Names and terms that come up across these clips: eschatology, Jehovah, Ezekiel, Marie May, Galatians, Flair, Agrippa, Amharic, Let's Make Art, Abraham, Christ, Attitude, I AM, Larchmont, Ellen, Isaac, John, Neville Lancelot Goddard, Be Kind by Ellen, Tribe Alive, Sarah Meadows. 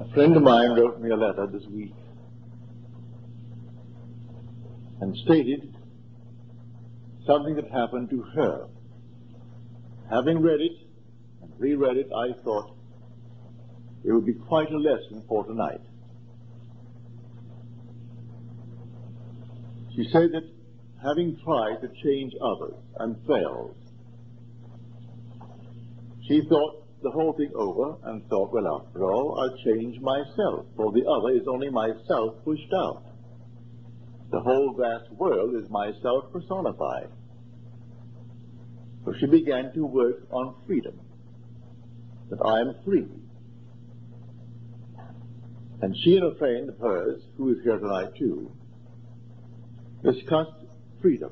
A friend of mine wrote me a letter this week and stated something that happened to her. Having read it and reread it, I thought it would be quite a lesson for tonight. She said that having tried to change others and failed, she thought the whole thing over and thought, well, after all, I'll change myself, for the other is only myself pushed out. The whole vast world is myself personified. So she began to work on freedom, that I am free. And she and a friend of hers, who is here tonight too, discussed freedom.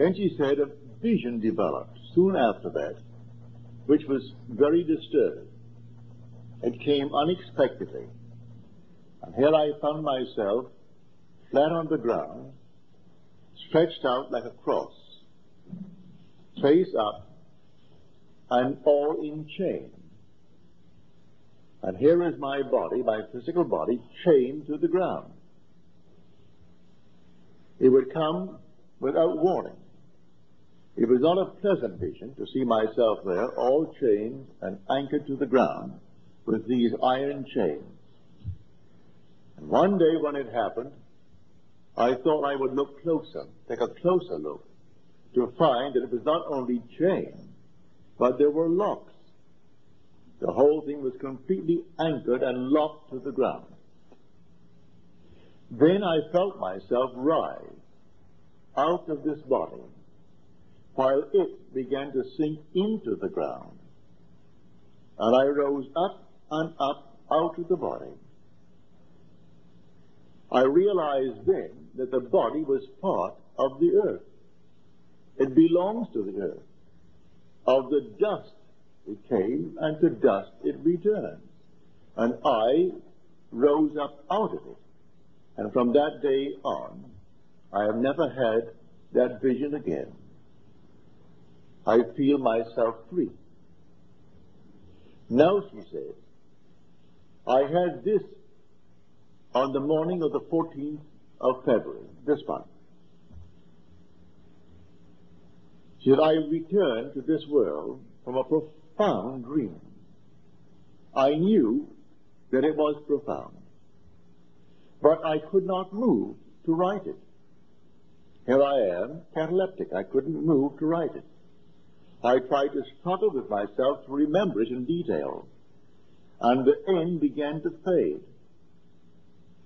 And she said a vision developed soon after that, which was very disturbing. It came unexpectedly. And here I found myself flat on the ground, stretched out like a cross, face up, and all in chains. And here is my body, my physical body, chained to the ground. It would come without warning. It was not a pleasant vision to see myself there, all chained and anchored to the ground with these iron chains. And one day when it happened, I thought I would look closer, take a closer look, to find that it was not only chains, but there were locks. The whole thing was completely anchored and locked to the ground. Then I felt myself rise out of this body, while it began to sink into the ground. And I rose up and up out of the body. I realized then that the body was part of the earth. It belongs to the earth. Of the dust it came, and to dust it returns. And I rose up out of it. And from that day on, I have never had that vision again. I feel myself free. Now, she says, I had this on the morning of the 14th of February, this month. She said, I returned to this world from a profound dream. I knew that it was profound, but I could not move to write it. Here I am, cataleptic. I couldn't move to write it. I tried to struggle with myself to remember it in detail, and the end began to fade.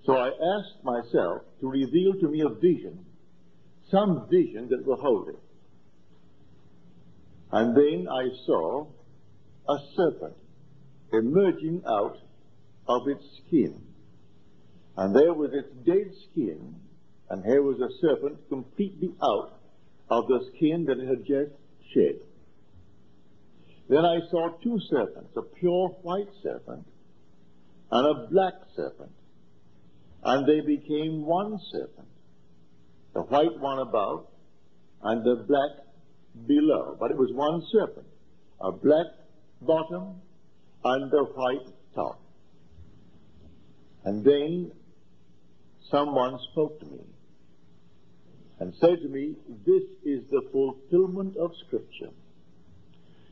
So I asked myself to reveal to me a vision, some vision that will hold it. And then I saw a serpent emerging out of its skin. And there was its dead skin, and here was a serpent completely out of the skin that it had just shed. Then I saw two serpents, a pure white serpent and a black serpent, and they became one serpent, the white one above and the black below. But it was one serpent, a black bottom and a white top. And then someone spoke to me and said to me, this is the fulfillment of Scripture.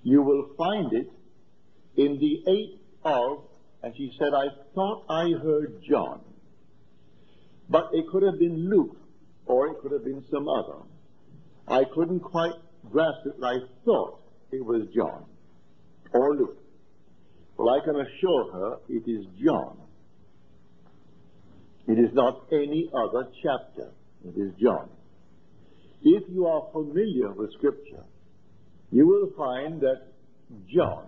You will find it in the 8th of, and she said, I thought I heard John, but it could have been Luke, or it could have been some other. I couldn't quite grasp it, and I thought it was John or Luke. Well, I can assure her it is John. It is not any other chapter. It is John. If you are familiar with Scripture, you will find that John,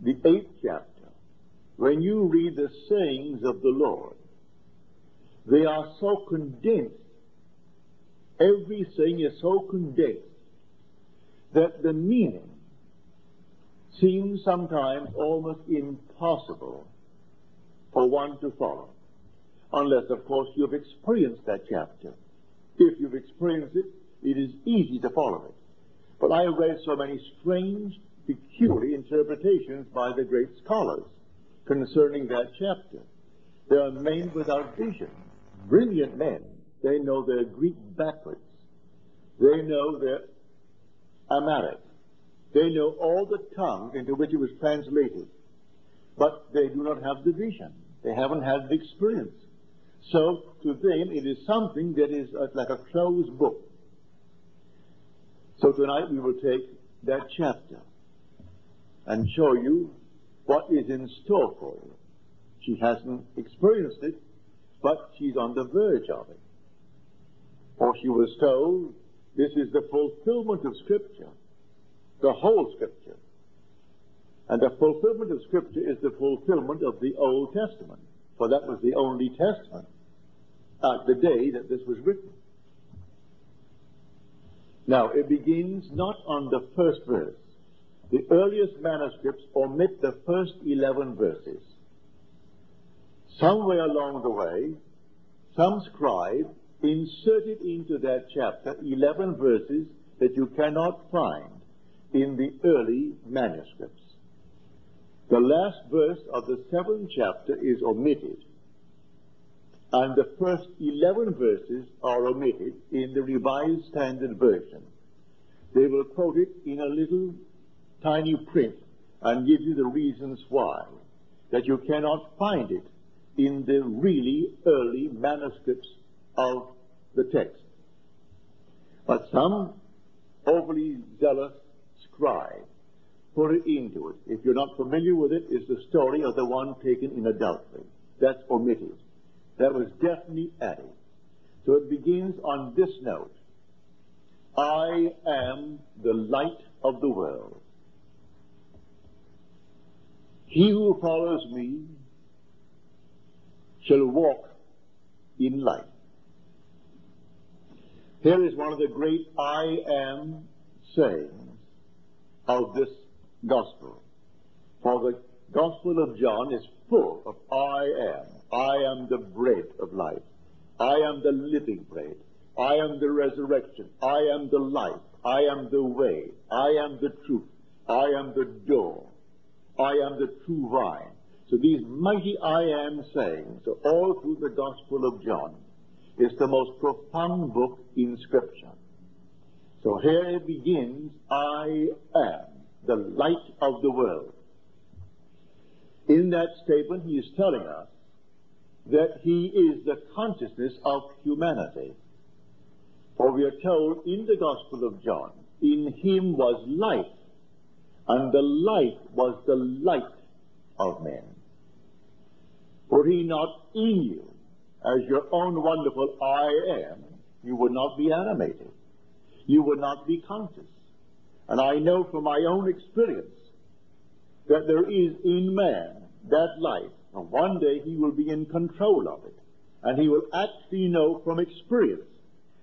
the 8th chapter, when you read the sayings of the Lord, they are so condensed, every saying is so condensed, that the meaning seems sometimes almost impossible for one to follow. Unless, of course, you've experienced that chapter. If you've experienced it, it is easy to follow it. But I read so many strange, peculiar interpretations by the great scholars concerning that chapter. There are men without vision, brilliant men. They know their Greek backwards. They know their Amharic. They know all the tongues into which it was translated. But they do not have the vision. They haven't had the experience. So to them it is something that is like a closed book. So tonight we will take that chapter and show you what is in store for you. She hasn't experienced it, but she's on the verge of it. For she was told, this is the fulfillment of Scripture, the whole Scripture. And the fulfillment of Scripture is the fulfillment of the Old Testament, for that was the only testament at the day that this was written. Now, it begins not on the first verse. The earliest manuscripts omit the first 11 verses. Somewhere along the way, some scribe inserted into that chapter 11 verses that you cannot find in the early manuscripts. The last verse of the 7th chapter is omitted, and the first 11 verses are omitted in the Revised Standard Version. They will quote it in a little tiny print and give you the reasons why, that you cannot find it in the really early manuscripts of the text. But some overly zealous scribe put it into it. If you're not familiar with it, it's the story of the one taken in adultery. That's omitted. That was definitely added. So it begins on this note. I am the light of the world. He who follows me shall walk in light. Here is one of the great I am sayings of this gospel. For the gospel of John is full of I am. I am the bread of life. I am the living bread. I am the resurrection. I am the life. I am the way. I am the truth. I am the door. I am the true vine. So these mighty I am sayings are all through the gospel of John. It's the most profound book in Scripture. So here it begins, I am the light of the world. In that statement, he is telling us that he is the consciousness of humanity. For we are told in the Gospel of John, in him was life, and the life was the light of men. Were he not in you, as your own wonderful I am, you would not be animated. You would not be conscious. And I know from my own experience that there is in man that life, and one day he will be in control of it, and he will actually know from experience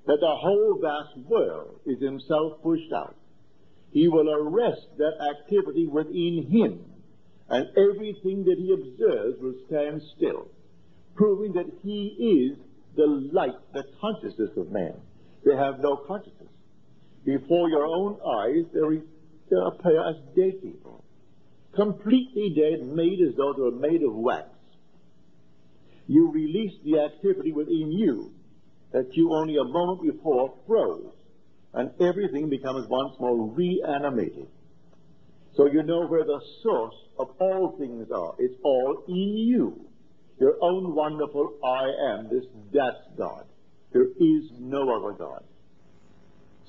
that the whole vast world is himself pushed out. He will arrest that activity within him, and everything that he observes will stand still, proving that he is the light, the consciousness of man. They have no consciousness. Before your own eyes, they appear as dead people, completely dead, made as though they were made of wax. You release the activity within you that you only a moment before froze, and everything becomes once more reanimated. So you know where the source of all things are. It's all in you. Your own wonderful I am, that's God. There is no other God.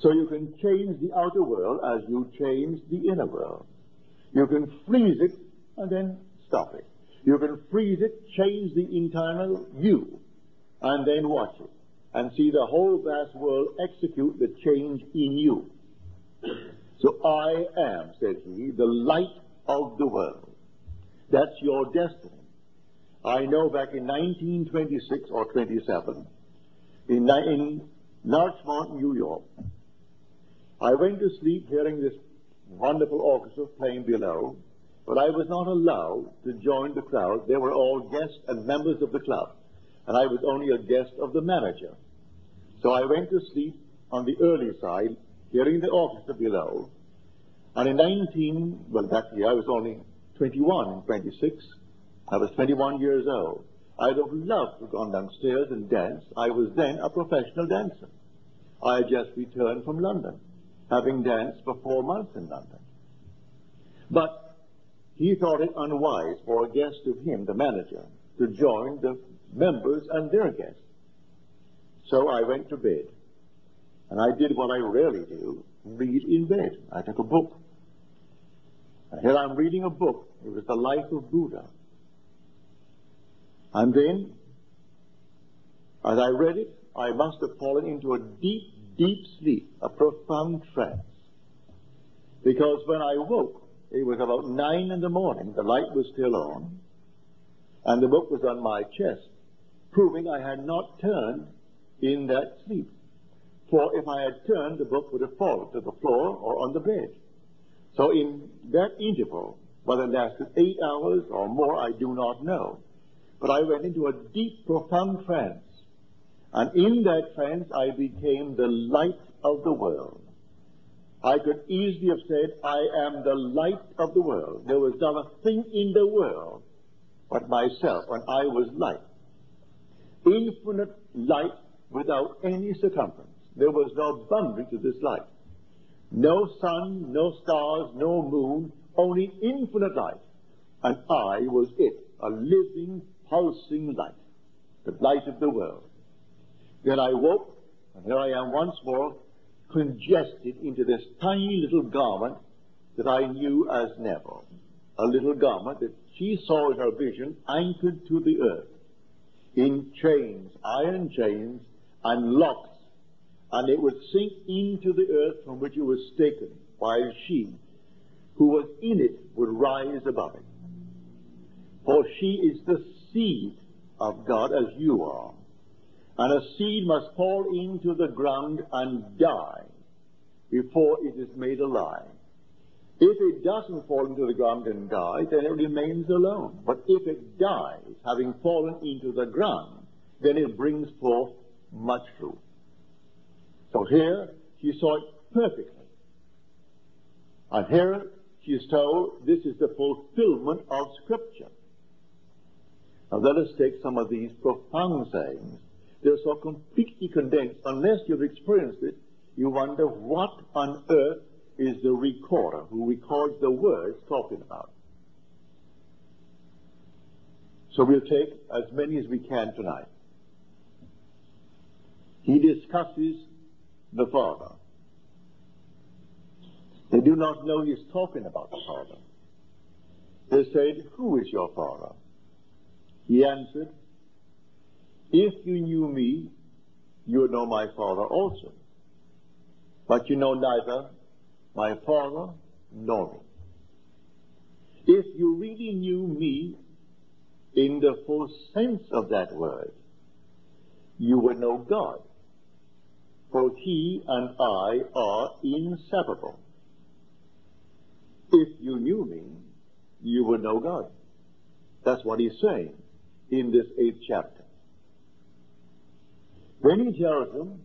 So you can change the outer world as you change the inner world. You can freeze it and then stop it. You can freeze it, change the internal you, and then watch it, and see the whole vast world execute the change in you. So I am, said he, the light of the world. That's your destiny. I know back in 1926 or 27, in Larchmont, New York, I went to sleep hearing this wonderful orchestra playing below, but I was not allowed to join the crowd. They were all guests and members of the club, and I was only a guest of the manager. So I went to sleep on the early side, hearing the orchestra below, and in that year I was only 21 and 26, I was 21 years old. I would have loved to have gone downstairs and danced. I was then a professional dancer. I had just returned from London, having danced for 4 months in London. But he thought it unwise for a guest of him, the manager, to join the members and their guests. So I went to bed, and I did what I rarely do, read in bed. I took a book. And here I'm reading a book. It was the life of Buddha. And then, as I read it, I must have fallen into a deep, deep sleep, a profound trance. Because when I woke, it was about 9 in the morning, the light was still on, and the book was on my chest, proving I had not turned in that sleep. For if I had turned, the book would have fallen to the floor or on the bed. So in that interval, whether it lasted 8 hours or more, I do not know. But I went into a deep, profound trance. And in that trance, I became the light of the world. I could easily have said, I am the light of the world. There was not a thing in the world but myself, and I was light. Infinite light without any circumference. There was no boundary to this light. No sun, no stars, no moon, only infinite light. And I was it, a living, pulsing light, the light of the world. Then I woke, and here I am once more, congested into this tiny little garment that I knew as Neville, a little garment that she saw in her vision anchored to the earth, in chains, iron chains, and locks, and it would sink into the earth from which it was taken, while she, who was in it, would rise above it. For she is the seed of God, as you are, and a seed must fall into the ground and die before it is made alive. If it doesn't fall into the ground and die, then it remains alone. But if it dies, having fallen into the ground, then it brings forth much fruit. So here, she saw it perfectly. And here, she is told this is the fulfillment of Scripture. Now let us take some of these profound sayings. They're so completely condensed. Unless you've experienced it, you wonder what on earth is the recorder who records the words talking about. So we'll take as many as we can tonight. He discusses the Father. They do not know he's talking about the Father. They said, who is your Father? He answered, if you knew me, you would know my Father also. But you know neither my Father nor me. If you really knew me in the full sense of that word, you would know God. For he and I are inseparable. If you knew me, you would know God. That's what he's saying in this 8th chapter. When he tells them,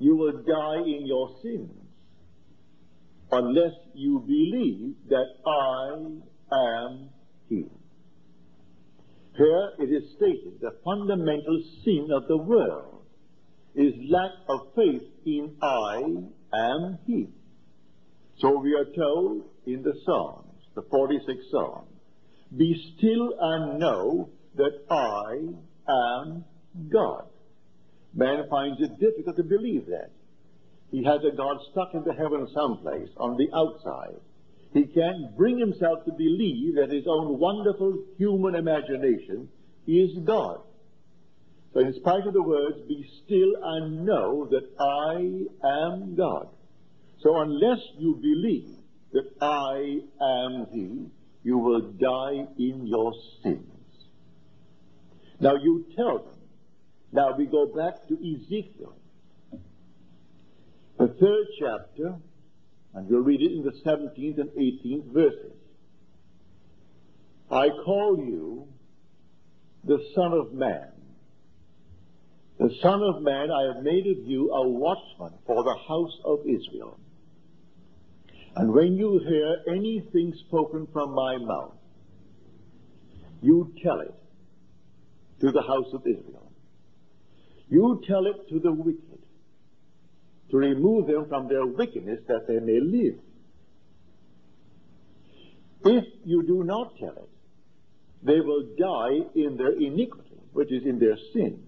you will die in your sins unless you believe that I am he. Here it is stated the fundamental sin of the world is lack of faith in I am he. So we are told in the Psalms, the 46th Psalm, be still and know that I am God. Man finds it difficult to believe that. He has a God stuck into heaven someplace, on the outside. He can't bring himself to believe that his own wonderful human imagination is God. So in spite of the words, be still and know that I am God. So unless you believe that I am he, you will die in your sins. Now you tell them. Now we go back to Ezekiel, the 3rd chapter, and we'll read it in the 17th and 18th verses. I call you the Son of Man. The Son of Man, I have made of you a watchman for the house of Israel. And when you hear anything spoken from my mouth, you tell it to the house of Israel. You tell it to the wicked, to remove them from their wickedness that they may live. If you do not tell it, they will die in their iniquity, which is in their sin,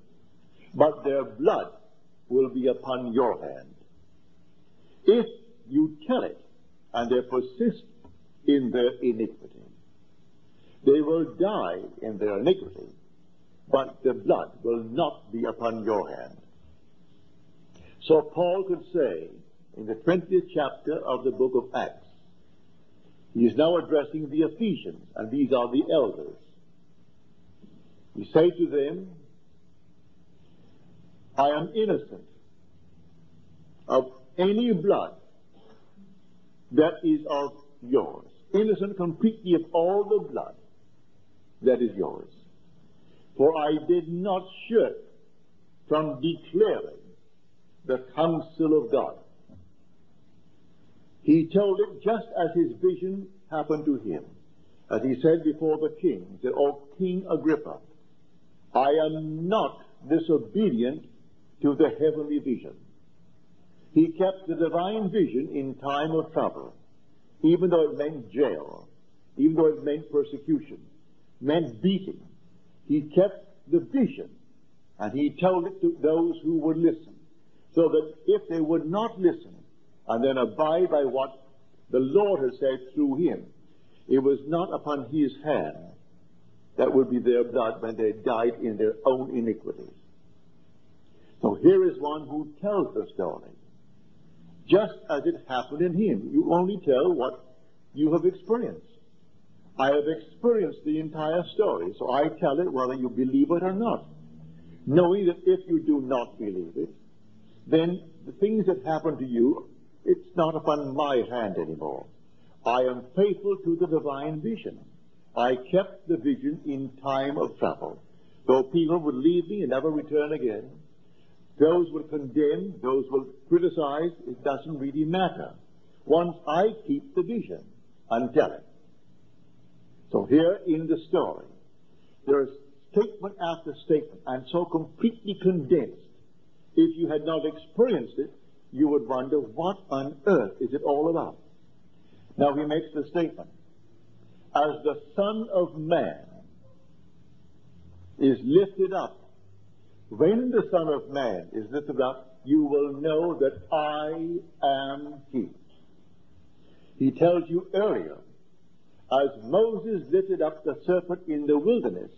but their blood will be upon your hand. If you tell it, and they persist in their iniquity, they will die in their iniquity, but the blood will not be upon your hand. So Paul could say, in the 20th chapter of the book of Acts, he is now addressing the Ephesians, and these are the elders. He says to them, I am innocent of any blood that is of yours. Innocent completely of all the blood that is yours. For I did not shirk from declaring the counsel of God. He told it just as his vision happened to him. As he said before the king, he said, O King Agrippa, I am not disobedient to the heavenly vision. He kept the divine vision in time of trouble, even though it meant jail, even though it meant persecution, meant beating. He kept the vision, and he told it to those who would listen, so that if they would not listen and then abide by what the Lord had said through him, it was not upon his hand that would be their blood when they died in their own iniquities. So here is one who tells the story, just as it happened in him. You only tell what you have experienced. I have experienced the entire story, so I tell it whether you believe it or not, knowing that if you do not believe it, then the things that happen to you, it's not upon my hand anymore. I am faithful to the divine vision. I kept the vision in time of trouble. Though people would leave me and never return again, those will condemn, those will criticize, it doesn't really matter. Once I keep the vision and tell it. So here in the story, there is statement after statement, and so completely condensed. If you had not experienced it, you would wonder, what on earth is it all about? Now he makes the statement, as the Son of Man is lifted up, when the Son of Man is lifted up, you will know that I am he. He tells you earlier, as Moses lifted up the serpent in the wilderness,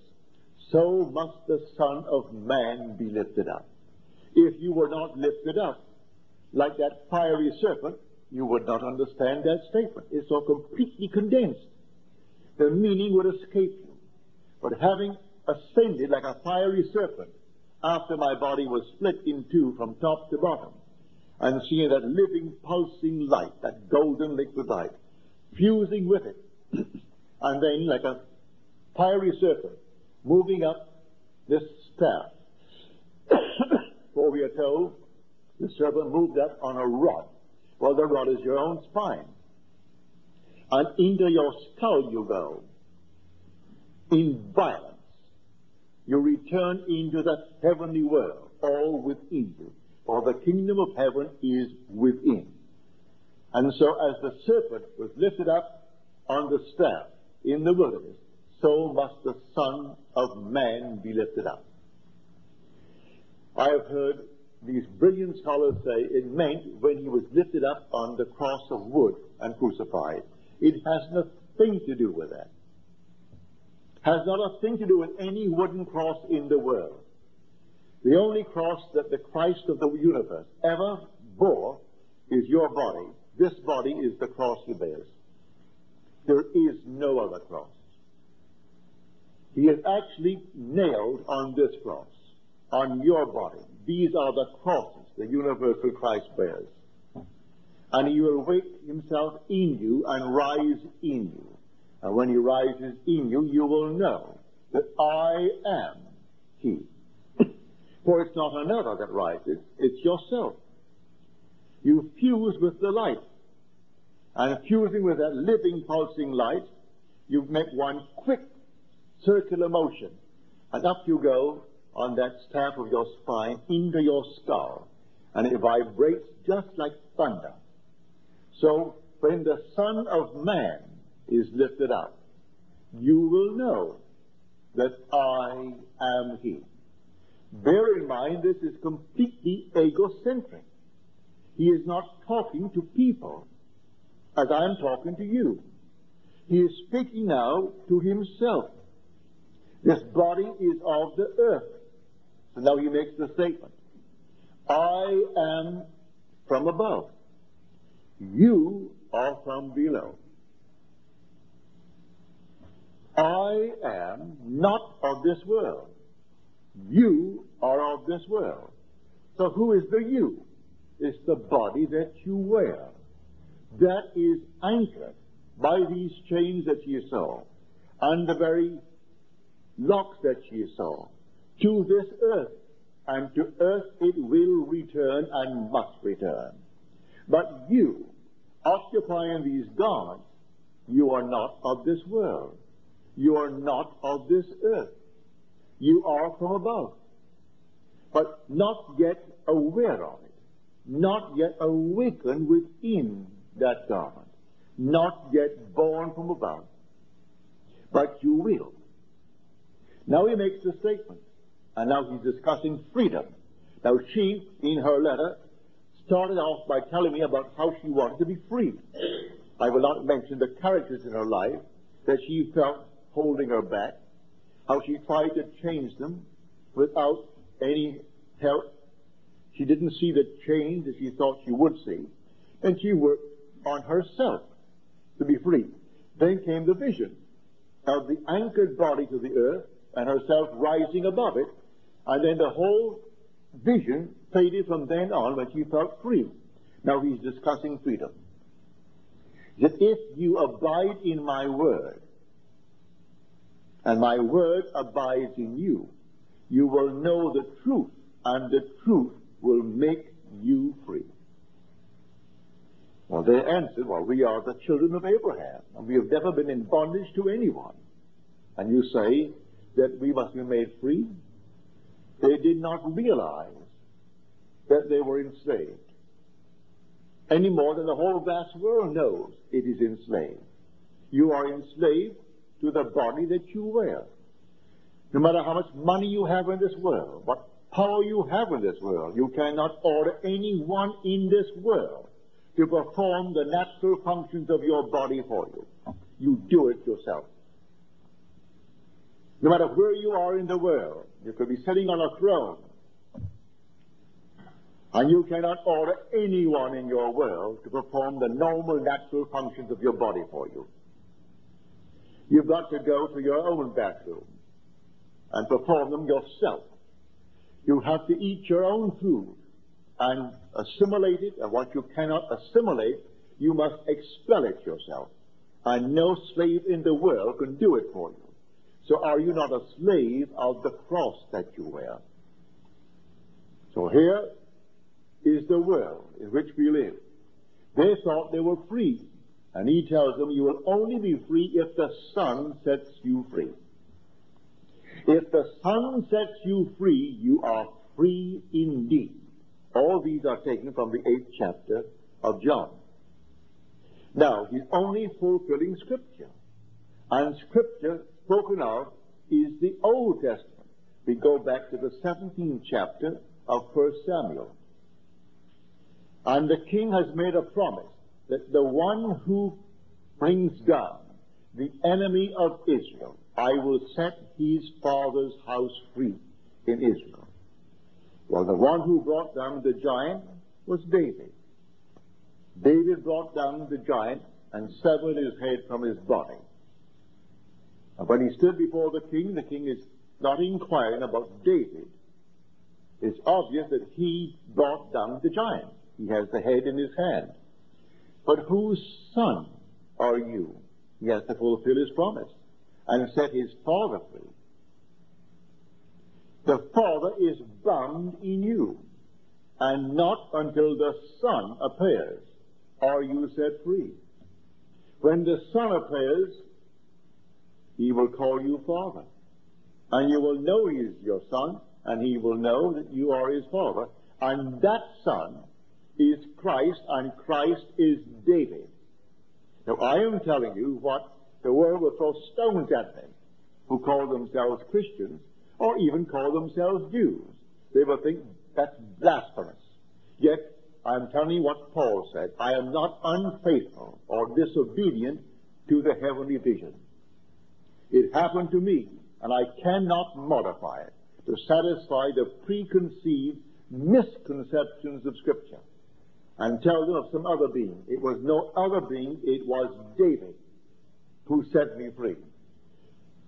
so must the Son of Man be lifted up. If you were not lifted up like that fiery serpent, you would not understand that statement. It's so completely condensed. The meaning would escape you. But having ascended like a fiery serpent, after my body was split in two from top to bottom, and seeing that living, pulsing light, that golden liquid light, fusing with it, and then like a fiery serpent, moving up this staff. For we are told, the serpent moved up on a rod. Well, the rod is your own spine. And into your skull you go, in violence. You return into the heavenly world, all within you, for the kingdom of heaven is within. And so as the serpent was lifted up on the staff in the wilderness, so must the Son of Man be lifted up. I have heard these brilliant scholars say it meant when he was lifted up on the cross of wood and crucified. It has nothing to do with that. Has not a thing to do with any wooden cross in the world. The only cross that the Christ of the universe ever bore is your body. This body is the cross he bears. There is no other cross. He is actually nailed on this cross, on your body. These are the crosses the universal Christ bears. And he will wake himself in you and rise in you. And when he rises in you, you will know that I am he. For it's not another that rises, it's yourself. You fuse with the light. And fusing with that living, pulsing light, you make one quick circular motion, and up you go on that staff of your spine into your skull, and it vibrates just like thunder. So when the Son of Man is lifted up, you will know that I am He. Bear in mind, this is completely egocentric. He is not talking to people as I am talking to you. He is speaking now to himself. This body is of the earth. So now he makes the statement, I am from above. You are from below. I am not of this world. You are of this world. So who is the you? It's the body that you wear. That is anchored by these chains that you saw, and the very locks that you saw, to this earth, and to earth it will return and must return. But you, occupying these guards, you are not of this world. You are not of this earth. You are from above, but not yet aware of it, not yet awakened within that God, not yet born from above, but you will. Now he makes the statement, and now he's discussing freedom. Now she, in her letter, started off by telling me about how she wanted to be free. I will not mention the characters in her life that she felt holding her back, how she tried to change them without any help. She didn't see the change that she thought she would see, and she worked on herself to be free. Then came the vision of the anchored body to the earth and herself rising above it, and then the whole vision faded from then on when she felt free. Now he's discussing freedom. That if you abide in my word, and my word abides in you, you will know the truth, and the truth will make you free. Well, they answered, well, we are the children of Abraham, and we have never been in bondage to anyone. And you say that we must be made free? They did not realize that they were enslaved, any more than the whole vast world knows it is enslaved. You are enslaved to the body that you wear. No matter how much money you have in this world, what power you have in this world, you cannot order anyone in this world to perform the natural functions of your body for you. You do it yourself. No matter where you are in the world, you could be sitting on a throne, and you cannot order anyone in your world to perform the normal natural functions of your body for you. You've got to go to your own bathroom and perform them yourself. You have to eat your own food and assimilate it, and what you cannot assimilate, you must expel it yourself. And no slave in the world can do it for you. So are you not a slave of the cross that you wear? So here is the world in which we live. They thought they were free, and he tells them, you will only be free if the Son sets you free. If the Son sets you free, you are free indeed. All these are taken from the 8th chapter of John. Now, he's only fulfilling Scripture. And Scripture spoken of is the Old Testament. We go back to the 17th chapter of 1 Samuel. And the king has made a promise that the one who brings down the enemy of Israel, I will set his father's house free in Israel. Well, the one who brought down the giant was David. David brought down the giant and severed his head from his body. And when he stood before the king is not inquiring about David. It's obvious that he brought down the giant. He has the head in his hand. But whose son are you? He has to fulfill his promise and set his father free. The Father is bound in you, and not until the Son appears are you set free. When the Son appears, He will call you Father. And you will know he is your son, and he will know that you are his Father. And that son is Christ, and Christ is David. Now, I am telling you what the world will throw stones at them who call themselves Christians or even call themselves Jews. They will think that's blasphemous. Yet, I am telling you what Paul said. I am not unfaithful or disobedient to the heavenly vision. It happened to me, and I cannot modify it to satisfy the preconceived misconceptions of Scripture and tell them of some other being. It was no other being. It was David who set me free.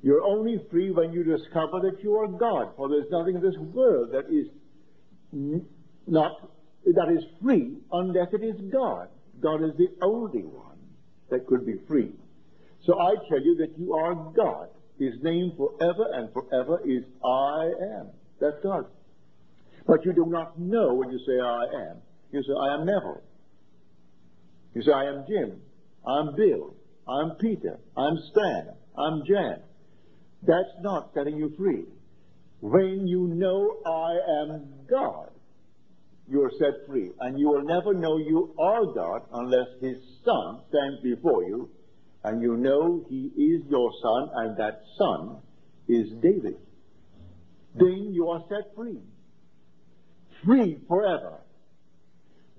You're only free when you discover that you are God, for there's nothing in this world that is free unless it is God. God is the only one that could be free. So I tell you that you are God. His name forever and forever is I Am. That's God. But you do not know when you say I am. You say, I am Neville. You say, I am Jim. I'm Bill. I'm Peter. I'm Stan. I'm Jan. That's not setting you free. When you know I am God, you are set free. And you will never know you are God unless his Son stands before you and you know he is your son, and that son is David. Then you are set free. Free forever.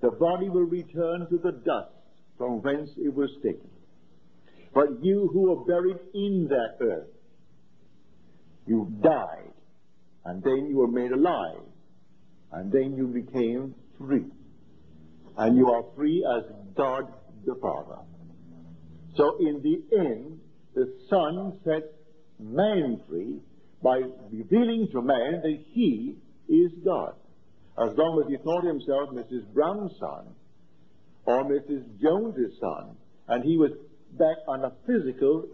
The body will return to the dust from whence it was taken. But you who are buried in that earth, you died, and then you were made alive, and then you became free. And you are free as God the Father. So in the end, the Son sets man free by revealing to man that he is God. As long as he thought himself Mrs. Brown's son or Mrs. Jones's son, and he was back on a physical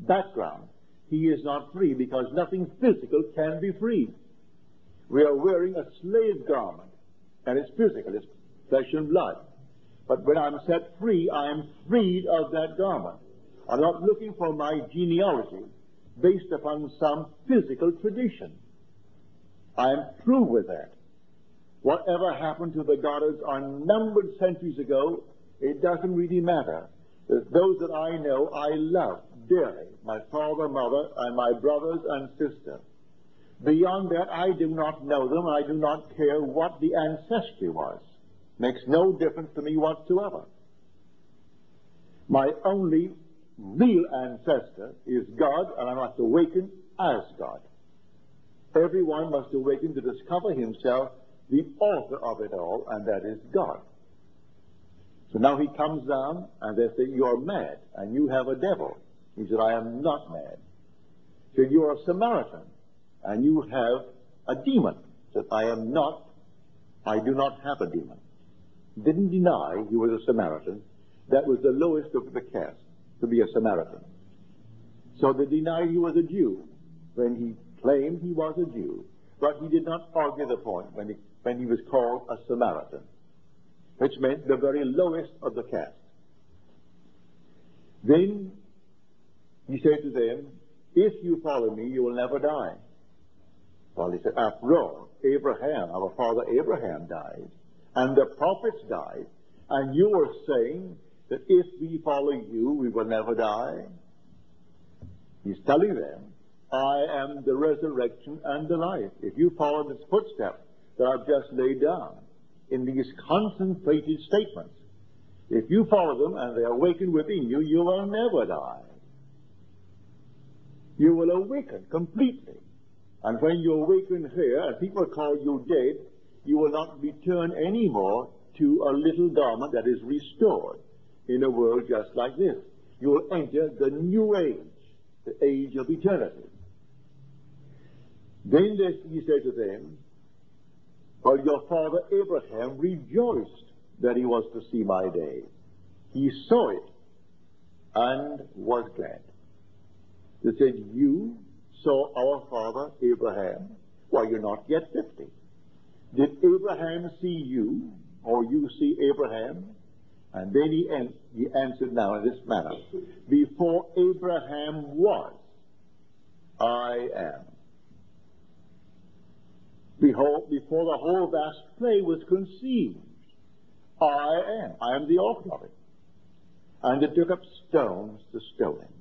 background, he is not free, because nothing physical can be free. We are wearing a slave garment, and it's physical, it's flesh and blood. But when I'm set free, I am freed of that garment. I'm not looking for my genealogy based upon some physical tradition. I am through with that. Whatever happened to the Goddards unnumbered centuries ago, it doesn't really matter. Those that I know, I love dearly, my father, mother, and my brothers and sister. Beyond that, I do not know them. I do not care what the ancestry was. Makes no difference to me whatsoever. My only real ancestor is God, and I must awaken as God. Everyone must awaken to discover himself the author of it all, and that is God. So now he comes down, and they say, you're mad, and you have a devil. He said, I am not mad. He said, you're a Samaritan, and you have a demon. He said, I am not, I do not have a demon. He didn't deny he was a Samaritan. That was the lowest of the caste, to be a Samaritan. So they denied he was a Jew when he claimed he was a Jew. But he did not argue the point when he was called a Samaritan, which meant the very lowest of the caste. Then he said to them, if you follow me, you will never die. Well, he said, after all, Abraham, our father Abraham, died, and the prophets died, and you are saying that if we follow you, we will never die. He's telling them, I am the resurrection and the life. If you follow this footstep that I've just laid down in these concentrated statements, if you follow them and they awaken within you, you will never die. You will awaken completely. And when you awaken here, and people call you dead, you will not return anymore to a little garment that is restored in a world just like this. You will enter the new age, the age of eternity. Then he said to them, well, your father Abraham rejoiced that he was to see my day. He saw it and was glad. They said, you saw our father Abraham? Why, you're not yet 50. Did Abraham see you, or you see Abraham? And then he answered now in this manner, before Abraham was, I am. Behold, before the whole vast play was conceived, I am. I am the author of it. And they took up stones to stone him.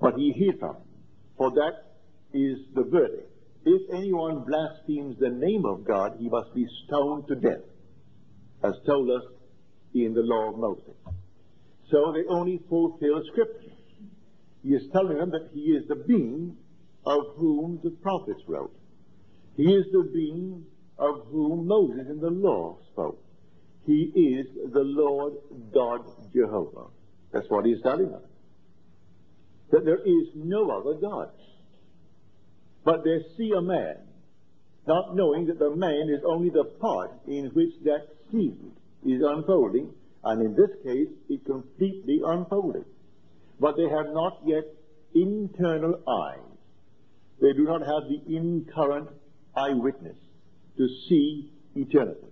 But he hid them, for that is the verdict. If anyone blasphemes the name of God, he must be stoned to death, as told us in the law of Moses. So they only fulfill Scripture. He is telling them that he is the being of whom the prophets wrote. He is the being of whom Moses in the law spoke. He is the Lord God Jehovah. That's what he's telling us. That there is no other God. But they see a man, not knowing that the man is only the part in which that seed is unfolding, and in this case, it completely unfolded. But they have not yet internal eyes. They do not have the incurrent eyewitness to see eternity.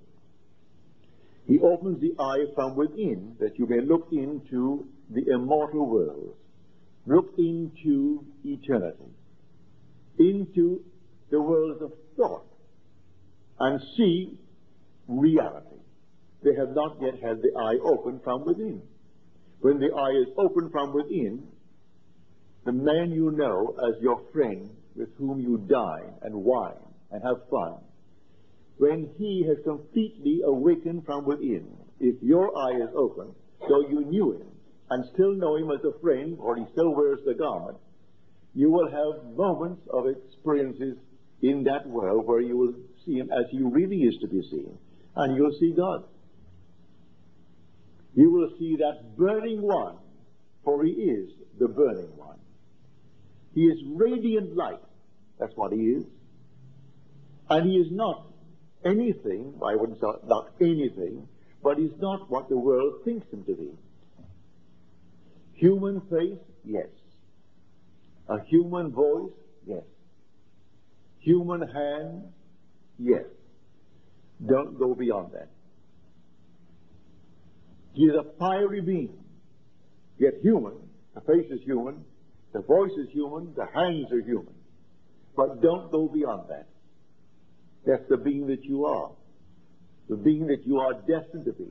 He opens the eye from within, that you may look into the immortal world, look into eternity, into the worlds of thought, and see reality. They have not yet had the eye open from within. When the eye is open from within, the man you know as your friend with whom you dine and wine and have fun, when he has completely awakened from within, if your eye is open, though you knew him and still know him as a friend, or he still wears the garment, you will have moments of experiences in that world where you will see him as he really is to be seen, and you will see God. You will see that burning one, for he is the burning one. He is radiant light. That's what he is. And he is not anything, I wouldn't say not anything, but he's not what the world thinks him to be. Human face, yes. A human voice, yes. Human hand, yes. Don't go beyond that. He is a fiery being, yet human. The face is human, the voice is human, the hands are human. But don't go beyond that. That's the being that you are. The being that you are destined to be.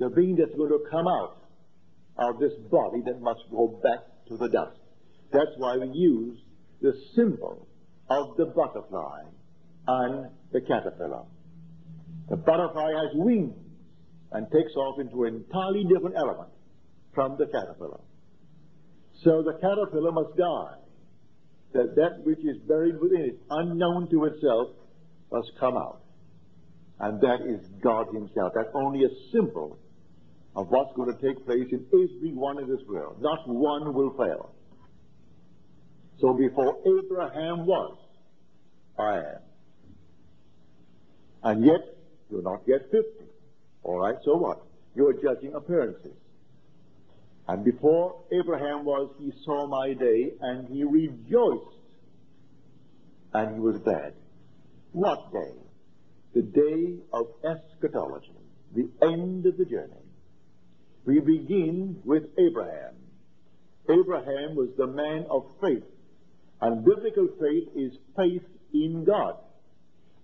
The being that's going to come out of this body that must go back to the dust. That's why we use the symbol of the butterfly and the caterpillar. The butterfly has wings and takes off into an entirely different element from the caterpillar. So the caterpillar must die, that that which is buried within it, unknown to itself, must come out. And that is God himself. That's only a symbol of what's going to take place in every one of this world. Not one will fail. So before Abraham was, I am. And yet, you're not yet 50. All right, so what? You're judging appearances. And before Abraham was, he saw my day, and he rejoiced. And he was glad. What day? The day of eschatology, the end of the journey. We begin with Abraham. Abraham was the man of faith, and biblical faith is faith in God.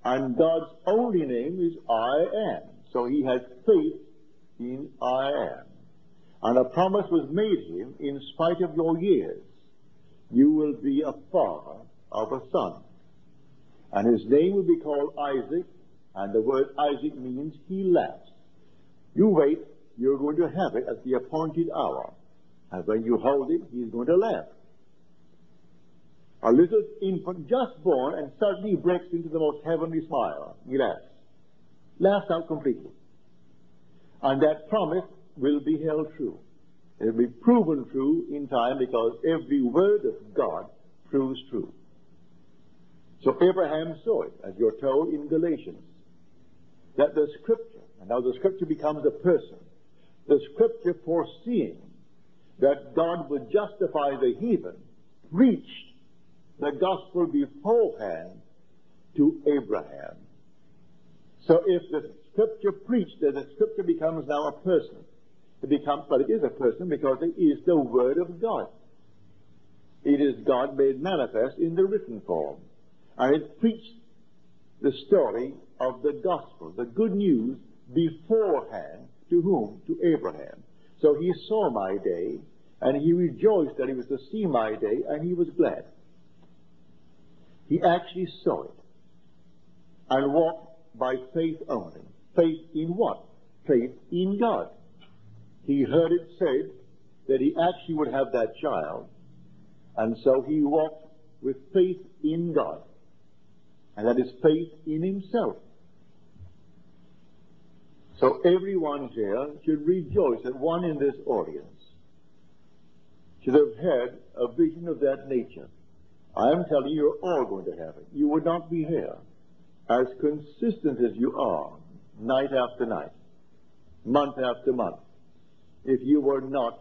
And God's only name is I am. So he had faith in I am. And a promise was made him, in spite of your years, you will be a father of a son. And his name will be called Isaac, and the word Isaac means he laughs. You wait, you're going to have it at the appointed hour. And when you hold it, he's going to laugh. A little infant just born and suddenly breaks into the most heavenly smile. He laughs. Laughs out completely. And that promise will be held true. It will be proven true in time, because every word of God proves true. So Abraham saw it, as you're told in Galatians, that the Scripture, and now the Scripture becomes a person, the Scripture foreseeing that God would justify the heathen, preached the gospel beforehand to Abraham. So if the Scripture preached, then the Scripture becomes now a person. It becomes, but it is a person because it is the Word of God. It is God made manifest in the written form. And it preached the story of the gospel, the good news, beforehand. To whom? To Abraham. So he saw my day, and he rejoiced that he was to see my day, and he was glad. He actually saw it, and walked by faith only. Faith in what? Faith in God. He heard it said that he actually would have that child, and so he walked with faith in God, and that is faith in himself. So everyone here should rejoice that one in this audience should have had a vision of that nature. I am telling you, you're all going to have it. You would not be here as consistent as you are, night after night, month after month, if you were not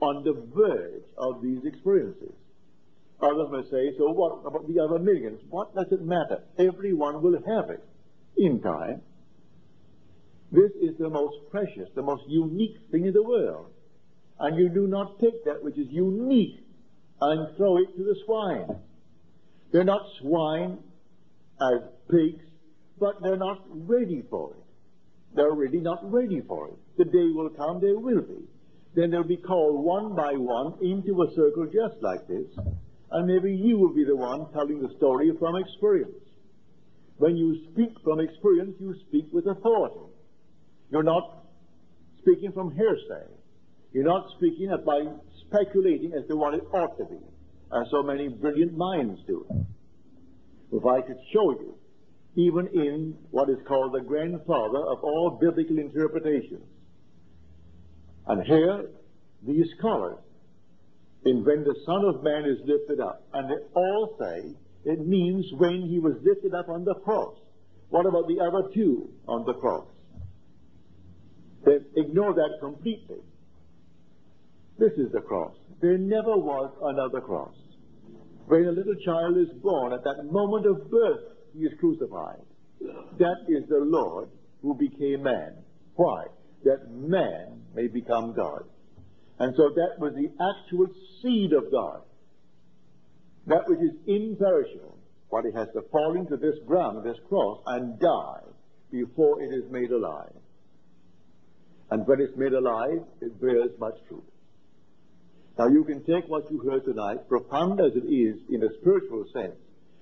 on the verge of these experiences. Others may say, so what about the other millions? What does it matter? Everyone will have it in time. This is the most precious, the most unique thing in the world. And you do not take that which is unique and throw it to the swine. They're not swine as pigs, but they're not ready for it. They're really not ready for it. The day will come, they will be. Then they'll be called one by one into a circle just like this, and maybe you will be the one telling the story from experience. When you speak from experience, you speak with authority. You're not speaking from hearsay. You're not speaking by speculating as to what it ought to be, as so many brilliant minds do. If I could show you, even in what is called the grandfather of all biblical interpretations, and here these scholars, in when the Son of Man is lifted up, and they all say it means when he was lifted up on the cross. What about the other two on the cross? They ignore that completely. This is the cross. There never was another cross. When a little child is born, at that moment of birth, he is crucified. That is the Lord who became man. Why? That man may become God. And so that was the actual seed of God. That which is imperishable, but it has to fall into this ground, this cross, and die before it is made alive. And when it's made alive, it bears much fruit. Now you can take what you heard tonight, profound as it is in a spiritual sense,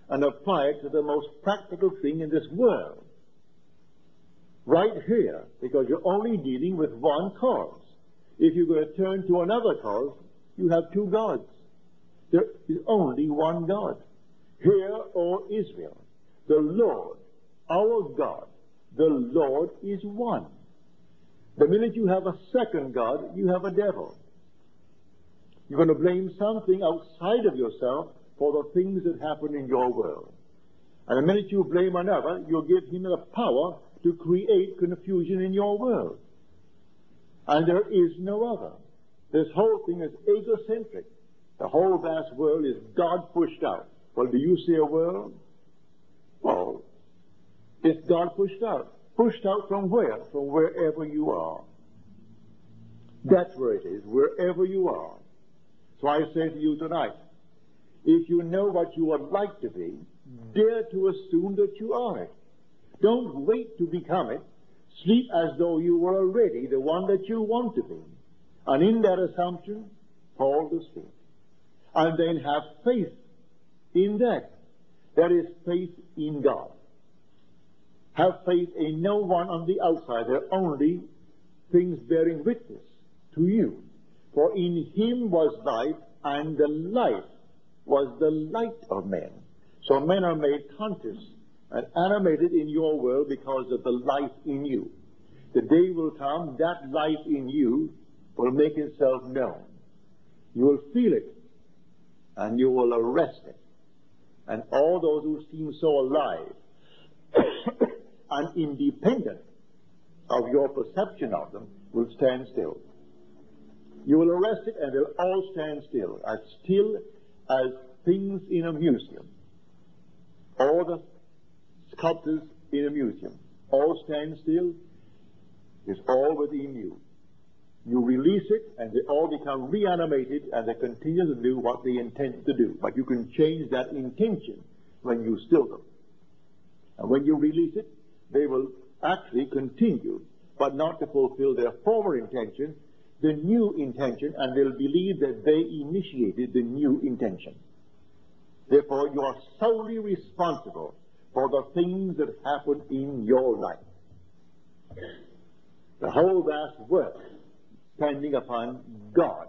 and apply it to the most practical thing in this world. Right here, because you're only dealing with one cause. If you're going to turn to another cause, you have two gods. There is only one God. Hear, O Israel, the Lord, our God, the Lord is one. The minute you have a second God, you have a devil. You're going to blame something outside of yourself for the things that happen in your world. And the minute you blame another, you'll give him the power to create confusion in your world. And there is no other. This whole thing is egocentric. The whole vast world is God pushed out. Well, do you see a world? Well, it's God pushed out. Pushed out from where? From wherever you are. That's where it is, wherever you are. So I say to you tonight, if you know what you would like to be, dare to assume that you are it. Don't wait to become it. Sleep as though you were already the one that you want to be. And in that assumption, fall to sleep. And then have faith in that. That is faith in God. Have faith in no one on the outside. They're only things bearing witness to you. For in him was life, and the life was the light of men. So men are made conscious and animated in your world because of the life in you. The day will come, that life in you will make itself known. You will feel it, and you will arrest it. And all those who seem so alive and independent of your perception of them will stand still. You will arrest it, and they'll all stand still as things in a museum. All the sculptors in a museum all stand still. It's all within you. You release it, and they all become reanimated, and they continue to do what they intend to do. But you can change that intention when you still them. And when you release it, they will actually continue, but not to fulfill their former intention, the new intention, and they'll believe that they initiated the new intention. Therefore, you are solely responsible for the things that happen in your life. The whole vast work depending upon God.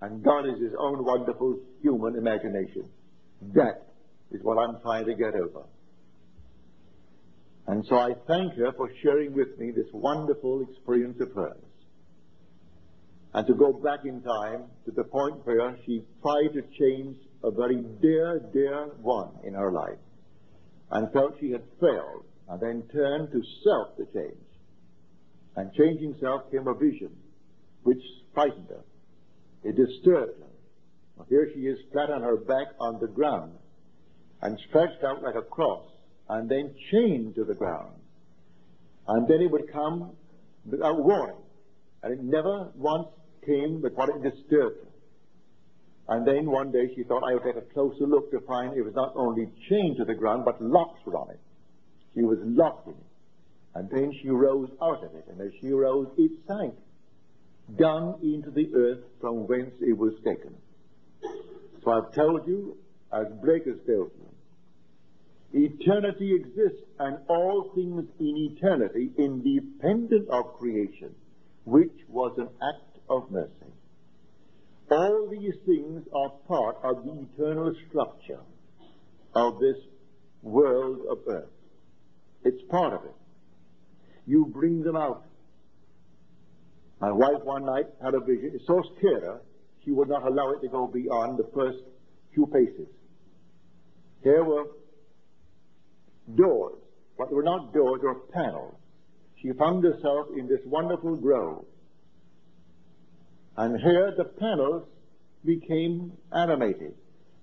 And God is his own wonderful human imagination. That is what I'm trying to get over. And so I thank her for sharing with me this wonderful experience of hers. And to go back in time to the point where she tried to change a very dear, dear one in her life and felt she had failed, and then turned to self to change. And changing self came a vision which frightened her. It disturbed her. Well, here she is flat on her back on the ground and stretched out like a cross, and then chained to the ground. And then it would come without warning. And it never once came but what it disturbed her. And then one day she thought, I would take a closer look to find it was not only chained to the ground, but locks were on it. She was locked in it. And then she rose out of it. And as she rose, it sank down into the earth from whence it was taken. So I've told you, as Blake has told you, eternity exists, and all things in eternity, independent of creation, which was an act of mercy. All these things are part of the eternal structure of this world of earth. It's part of it. You bring them out. My wife one night had a vision. It so scared her, she would not allow it to go beyond the first few paces. Here were doors, but they were not doors, they were panels. She found herself in this wonderful grove. And here the panels became animated.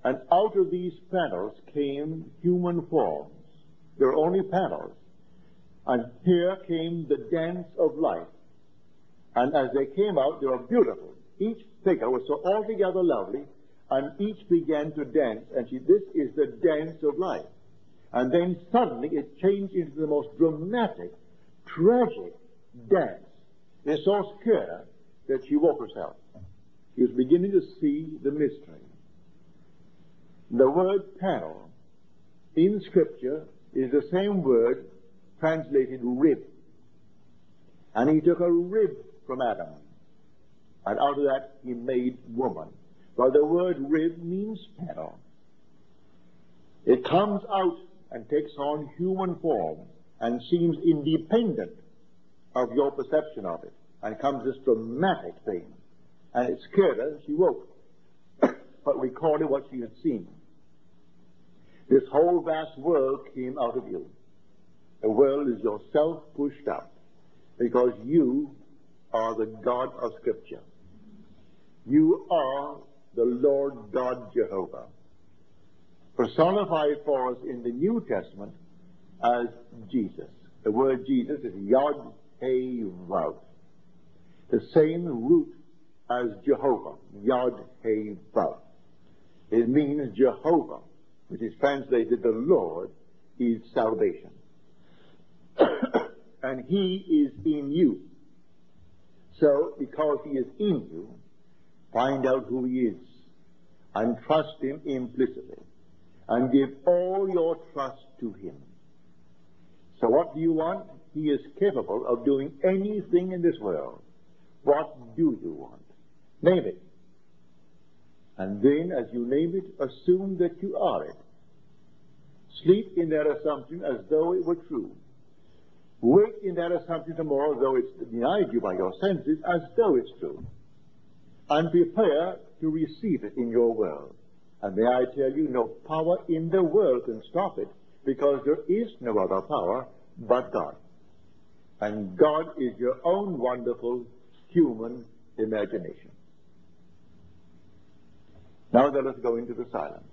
And out of these panels came human forms. They were only panels. And here came the dance of life. And as they came out, they were beautiful. Each figure was so altogether lovely, and each began to dance. And this is the dance of life. And then suddenly it changed into the most dramatic, tragic dance. It so scared her that she woke herself. She was beginning to see the mystery. The word panel in Scripture is the same word translated rib. And he took a rib from Adam, and out of that he made woman. But the word rib means panel. It comes out and takes on human form and seems independent of your perception of it, and comes this dramatic thing. And it scared her, she woke, but recorded what she had seen. This whole vast world came out of you. The world is yourself pushed out, because you are the God of Scripture. You are the Lord God Jehovah, personified for us in the New Testament as Jesus. The word Jesus is Yod-Heh-Vav, the same root as Jehovah, Yod-Heh-Vav. It means Jehovah, which is translated the Lord, is salvation. And he is in you. So, because he is in you, find out who he is and trust him implicitly, and give all your trust to him. So what do you want? He is capable of doing anything in this world. What do you want? Name it. And then, as you name it, assume that you are it. Sleep in that assumption as though it were true. Wake in that assumption tomorrow, though it's denied you by your senses, as though it's true. And prepare to receive it in your world. And may I tell you, no power in the world can stop it, because there is no other power but God. And God is your own wonderful human imagination. Now let us go into the silence.